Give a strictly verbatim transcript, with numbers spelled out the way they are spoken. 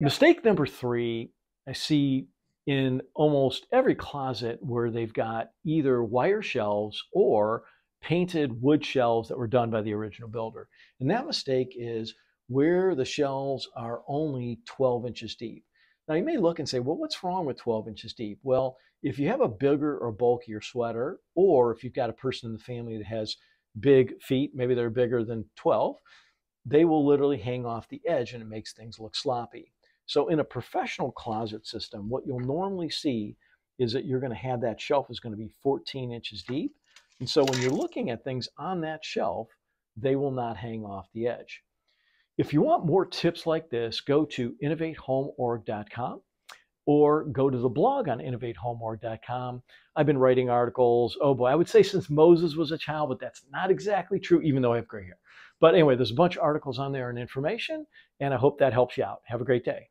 Yeah. Mistake number three, I see in almost every closet where they've got either wire shelves or painted wood shelves that were done by the original builder. And that mistake is where the shelves are only twelve inches deep. Now you may look and say, well, what's wrong with twelve inches deep? Well, if you have a bigger or bulkier sweater, or if you've got a person in the family that has big feet, maybe they're bigger than twelve, they will literally hang off the edge and it makes things look sloppy. So in a professional closet system, what you'll normally see is that you're gonna have that shelf is gonna be fourteen inches deep. And so when you're looking at things on that shelf, they will not hang off the edge. If you want more tips like this, go to innovate home org dot com or go to the blog on innovate home org dot com. I've been writing articles, oh boy, I would say since Moses was a child, but that's not exactly true, even though I have gray hair. But anyway, there's a bunch of articles on there and information, and I hope that helps you out. Have a great day.